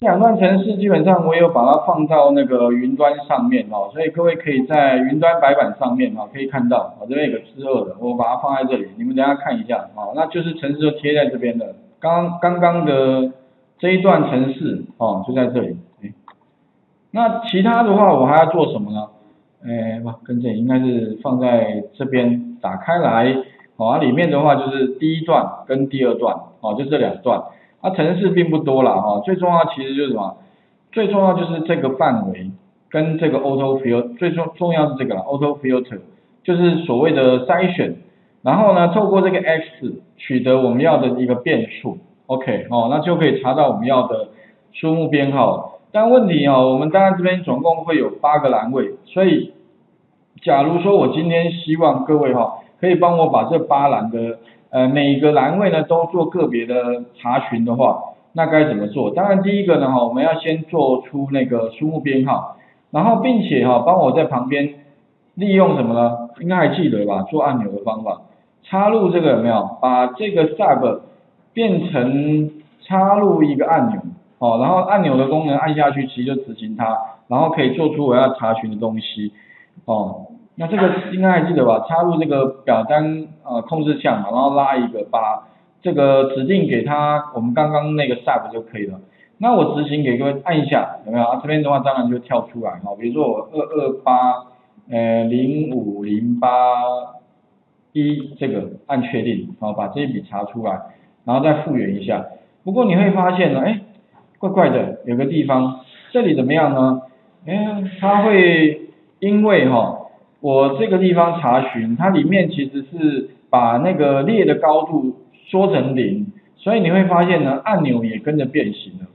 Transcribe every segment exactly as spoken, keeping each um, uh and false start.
两段程式基本上我有把它放到那个云端上面哦，所以各位可以在云端白板上面哦可以看到，我这边有个之二的，我把它放在这里，你们等一下看一下哦，那就是程式就贴在这边的。刚刚刚的这一段程式哦就在这里。那其他的话我还要做什么呢？哎，跟这应该是放在这边打开来，好、哦、啊，里面的话就是第一段跟第二段哦，就这两段。 那、啊、程式并不多啦，哦，最重要其实就是什么？最重要就是这个范围跟这个 auto filter， 最重重要是这个啦 auto filter， 就是所谓的筛选，然后呢，透过这个 x 取得我们要的一个变数 ，OK， 哦，那就可以查到我们要的数目编号。但问题哦，我们当然这边总共会有八个栏位，所以假如说我今天希望各位哈、哦，可以帮我把这八栏的 呃，每个栏位呢都做个别的查询的话，那该怎么做？当然第一个呢哈，我们要先做出那个数目编号，然后并且哈帮我在旁边利用什么呢？应该还记得吧？做按钮的方法，插入这个有没有？把这个 sub 变成插入一个按钮，哦，然后按钮的功能按下去，其实就执行它，然后可以做出我要查询的东西，哦。 那这个应该还记得吧？插入这个表单呃控制项嘛，然后拉一个，把这个指定给它我们刚刚那个 sub 就可以了。那我执行给各位按一下，有没有？啊，这边的话当然就跳出来哈。比如说我二二八呃零五零八一这个按确定，好，把这一笔查出来，然后再复原一下。不过你会发现呢，哎，怪怪的，有个地方这里怎么样呢？哎，它会因为哈、哦。 我这个地方查询，它里面其实是把那个列的高度缩成零，所以你会发现呢，按钮也跟着变形了。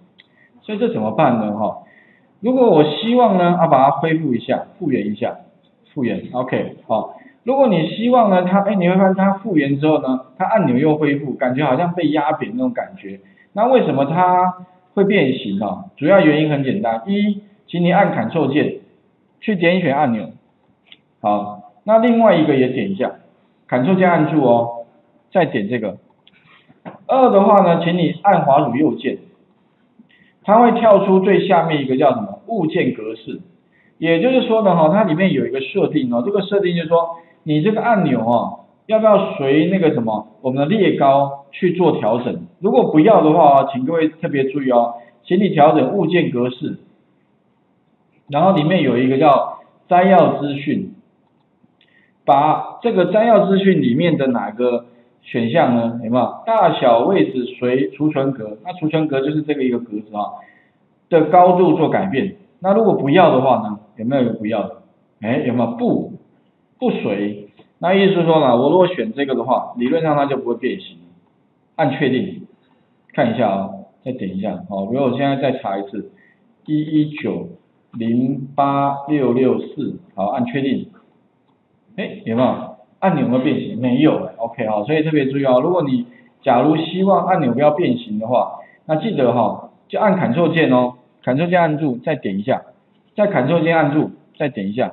所以这怎么办呢？哈，如果我希望呢，啊，把它恢复一下，复原一下，复原 ，OK， 好。如果你希望呢，它，哎，你会发现它复原之后呢，它按钮又恢复，感觉好像被压扁那种感觉。那为什么它会变形啊？主要原因很简单，一，请你按 Ctrl 键去点选按钮。 好，那另外一个也点一下 ，Ctrl 键按住哦，再点这个。二的话呢，请你按滑鼠右键，它会跳出最下面一个叫什么物件格式，也就是说呢，哈，它里面有一个设定哦，这个设定就是说你这个按钮哦，要不要随那个什么我们的列高去做调整？如果不要的话，请各位特别注意哦，请你调整物件格式，然后里面有一个叫摘要资讯。 把这个摘要资讯里面的哪个选项呢？有没有大小位置随储存格？那储存格就是这个一个格子啊的高度做改变。那如果不要的话呢？有没有一个不要的？哎，有没有不不随？那意思说呢，我如果选这个的话，理论上它就不会变形。按确定，看一下啊、哦，再点一下哦。比如我现在再查一次， 一一九零八六六四，好，按确定。 哎，有没有按钮有没有变形？没有 ，OK 好，所以特别注意哦。如果你假如希望按钮不要变形的话，那记得哈、哦，就按 Ctrl 键哦 ，Ctrl 键按住，再点一下，再 Ctrl 键按住，再点一下，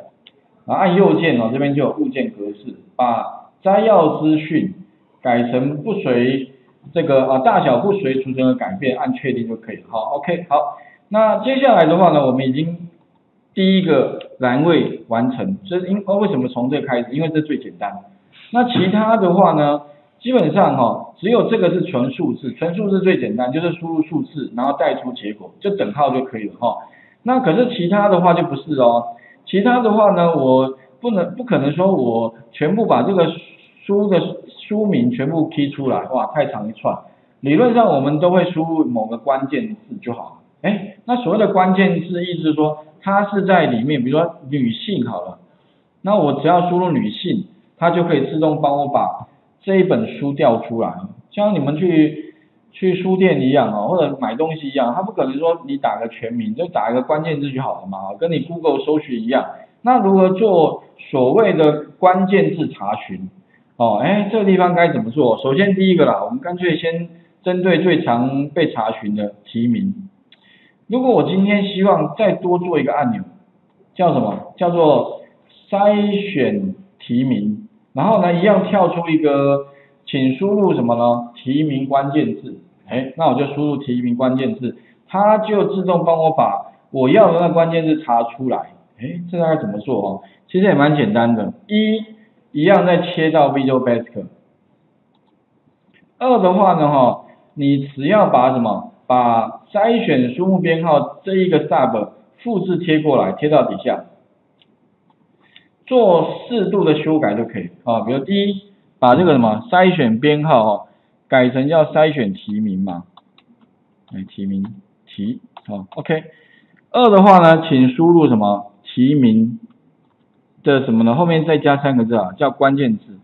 然后按右键哦，这边就有物件格式，把摘要资讯改成不随这个啊大小不随储存的改变，按确定就可以了。好 ，OK 好，那接下来的话呢，我们已经第一个。 栏位完成，这因为什么从这开始？因为这最简单。那其他的话呢，基本上哈、哦，只有这个是纯数字，纯数字最简单，就是输入数字，然后带出结果，就等号就可以了哈、哦。那可是其他的话就不是哦，其他的话呢，我不能不可能说我全部把这个书的书名全部 key 出来，哇，太长一串。理论上我们都会输入某个关键字就好了。哎，那所谓的关键字，意思是说。 它是在里面，比如说女性好了，那我只要输入女性，它就可以自动帮我把这一本书调出来。像你们去去书店一样哦，或者买东西一样，它不可能说你打个全名，就打一个关键字就好了嘛，跟你 Google 搜寻一样。那如何做所谓的关键字查询？哦，哎，这个地方该怎么做？首先第一个啦，我们干脆先针对最常被查询的提名。 如果我今天希望再多做一个按钮，叫什么？叫做筛选提名，然后呢，一样跳出一个，请输入什么呢？提名关键字。哎，那我就输入提名关键字，它就自动帮我把我要的那关键字查出来。哎，这大概怎么做哦？其实也蛮简单的。一，一样再切到 Visual Basic。二的话呢，哈，你只要把什么，把筛选书目编号这一个 sub 复制贴过来，贴到底下，做适度的修改就可以啊。比如第一，把这个什么筛选编号哦，改成叫筛选提名嘛，哎，提名提，好 ，OK。二的话呢，请输入什么提名的什么呢？后面再加三个字啊，叫关键字，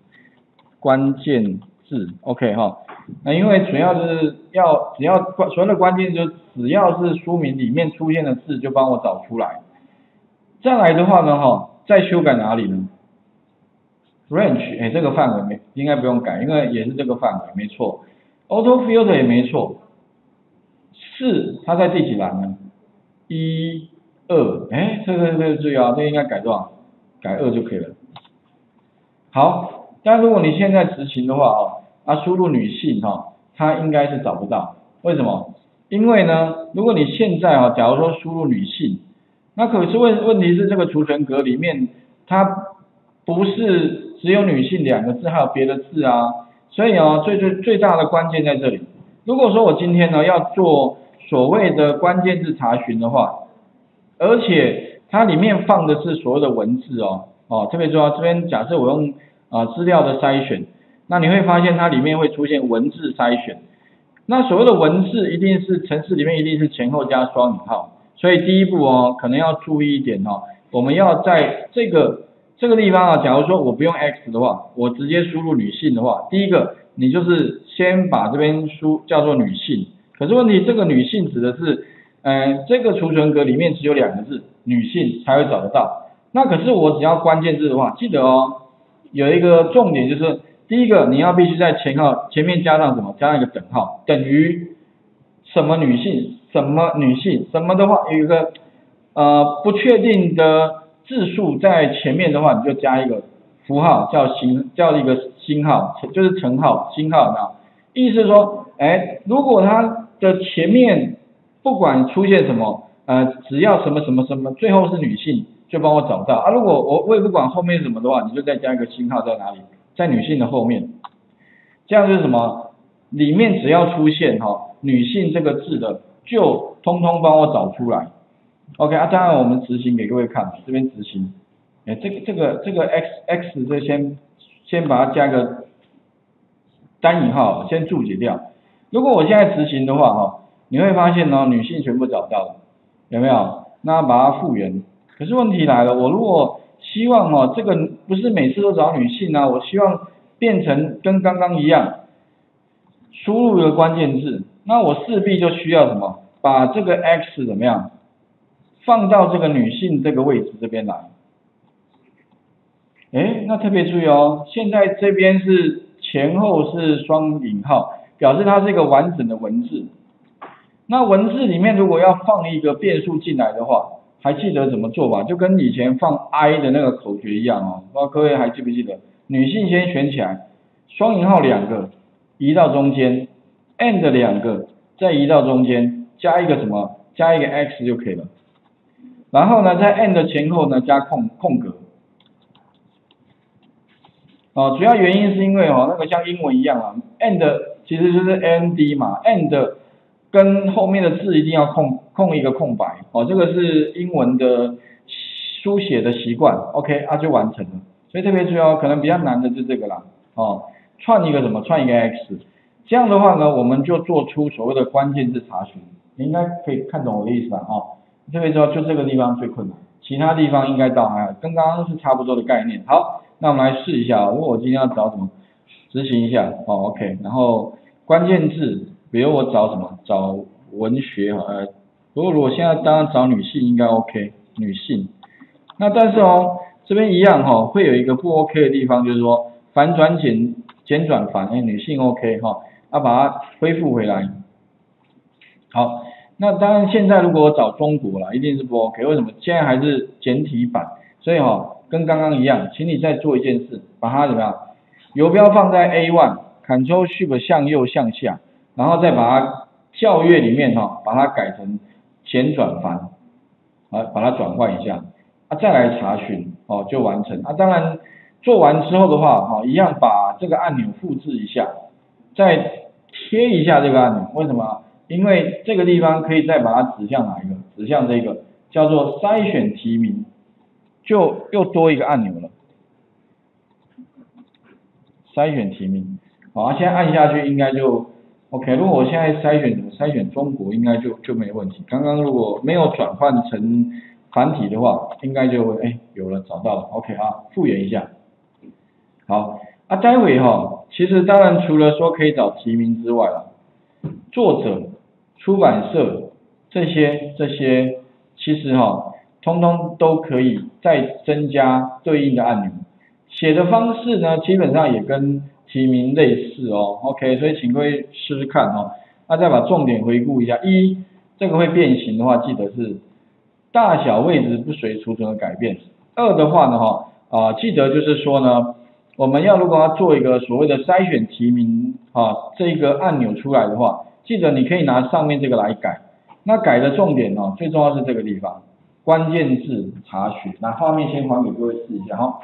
关键字 ，OK 哈。那因为主要就是要只要关所有的关键就只要是书名里面出现的字就帮我找出来。再来的话呢，哈，再修改哪里呢？ range， 哎，这个范围没应该不用改，因为也是这个范围，没错。auto filter 也没错。四，它在第几栏呢？一、二，哎，这个这个注意啊，这个应该改多少？改二就可以了。好，但如果你现在执行的话啊，啊，输入女性哈，它应该是找不到，为什么？因为呢，如果你现在啊，假如说输入女性，那可是问问题是这个储存格里面它不是。 只有女性两个字，还有别的字啊，所以哦，最最最大的关键在这里。如果说我今天呢要做所谓的关键字查询的话，而且它里面放的是所有的文字哦，哦，特别重要。这边假设我用啊、呃、资料的筛选，那你会发现它里面会出现文字筛选。那所谓的文字一定是程式里面一定是前后加双引号，所以第一步哦，可能要注意一点哦，我们要在这个。 这个地方啊，假如说我不用 X 的话，我直接输入女性的话，第一个你就是先把这边输叫做女性，可是问题这个女性指的是，呃，这个储存格里面只有两个字，女性才会找得到。那可是我只要关键字的话，记得哦，有一个重点就是，第一个你要必须在前号前面加上什么，加上一个等号，等于什么女性，什么女性，什么的话有一个呃不确定的。 字数在前面的话，你就加一个符号，叫星，叫一个星号，就是乘号、星号，那意思说，哎，如果它的前面不管出现什么，呃，只要什么什么什么，最后是女性，就帮我找到啊。如果我我也不管后面什么的话，你就再加一个星号在哪里，在女性的后面，这样就是什么？里面只要出现哈、哦、女性这个字的，就通通帮我找出来。 OK 啊，当然我们执行给各位看，这边执行，哎，这个这个这个 x x 这先先把它加个单引号，先注解掉。如果我现在执行的话，哈，你会发现呢，女性全部找到了，有没有？那把它复原。可是问题来了，我如果希望哦，这个不是每次都找女性啊，我希望变成跟刚刚一样，输入一个关键字，那我势必就需要什么？把这个 x 怎么样？ 放到这个女性这个位置这边来，哎，那特别注意哦，现在这边是前后是双引号，表示它是一个完整的文字。那文字里面如果要放一个变数进来的话，还记得怎么做吧？就跟以前放 I 的那个口诀一样哦，不知道各位还记不记得？女性先选起来，双引号两个，移到中间 ，and 两个，再移到中间，加一个什么？加一个 x 就可以了。 然后呢，在 and 前后呢加空空格，哦，主要原因是因为哦，那个像英文一样啊 ，and 其实就是 and 嘛 ，and 跟后面的字一定要空空一个空白，哦，这个是英文的书写的习惯 ，OK， 啊就完成了。所以特别注意哦，可能比较难的就这个啦，哦，串一个什么，串一个 x， 这样的话呢，我们就做出所谓的关键字查询，你应该可以看懂我的意思吧，哦。 特别说，就这个地方最困难，其他地方应该倒还好，跟刚刚是差不多的概念。好，那我们来试一下，如果我今天要找什么，执行一下，哦 ，OK， 然后关键字，比如我找什么，找文学，呃，如果如果现在当然找女性应该 OK， 女性，那但是哦，这边一样哈、哦，会有一个不 OK 的地方，就是说反转简简转繁，哎，女性 OK 哈、哦，要、啊、把它恢复回来，好。 那当然，现在如果我找中国啦，一定是不 OK。为什么？现在还是简体版，所以哈、哦，跟刚刚一样，请你再做一件事，把它怎么样？游标放在 A 一 Ctrl Shift 向右向下，然后再把它校阅里面哈，把它改成简转繁，啊，把它转换一下，啊，再来查询，哦，就完成。啊，当然做完之后的话，哈，一样把这个按钮复制一下，再贴一下这个按钮。为什么？因为这个地方可以再把它指向哪一个？指向这个叫做筛选提名，就又多一个按钮了。 筛选提名，好，啊，现在按下去应该就 OK。如果我现在筛选筛选中国，应该就就没问题。刚刚如果没有转换成繁体的话，应该就会哎有了，找到了 OK 啊，复原一下。好啊，待会哈，哦，其实当然除了说可以找提名之外啊，作者、出版社这些这些，其实哈，哦，通通都可以再增加对应的按钮。 写的方式呢，基本上也跟提名类似哦 ，OK， 所以请各位试试看哦。那，啊，再把重点回顾一下，一，这个会变形的话，记得是大小位置不随储存的改变。二的话呢，哈，呃，啊，记得就是说呢，我们要如果要做一个所谓的筛选提名啊这个按钮出来的话，记得你可以拿上面这个来改。那改的重点哦，最重要是这个地方，关键字查询。那画面先还给各位试一下哈，哦。